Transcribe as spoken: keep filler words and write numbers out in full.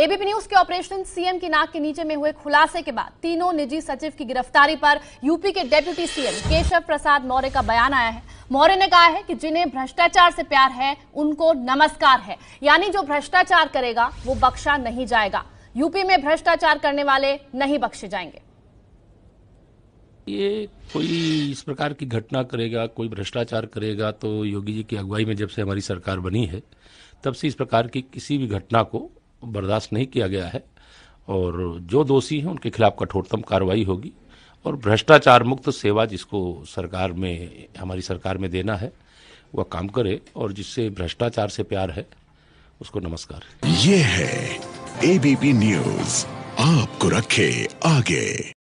ABP news के operation CM की नाक के नीचे में हुए खुलासे के बाद तीनों निजी सचिव की गिरफ्तारी पर यूपी के डेप्यूटी सीएम केशव प्रसाद मौर्य का बयान आया है। मौर्य ने कहा है कि जिन्हें भ्रष्टाचार से प्यार है उनको नमस्कार है, यानी जो भ्रष्टाचार करेगा वो बख्शा नहीं जाएगा। यूपी में भ्रष्टाचार करने वाले नहीं बख्शे जाएंगे। ये कोई इस प्रकार की घटना करेगा, कोई भ्रष्टाचार करेगा तो योगी जी की अगुवाई में जब से हमारी सरकार बनी है तब से इस प्रकार की किसी भी घटना को बर्दाश्त नहीं किया गया है और जो दोषी हैं उनके खिलाफ कठोरतम कार्रवाई होगी और भ्रष्टाचार मुक्त सेवा जिसको सरकार में हमारी सरकार में देना है वह काम करे और जिससे भ्रष्टाचार से प्यार है उसको नमस्कार। ये है एबीपी न्यूज, आपको रखे आगे।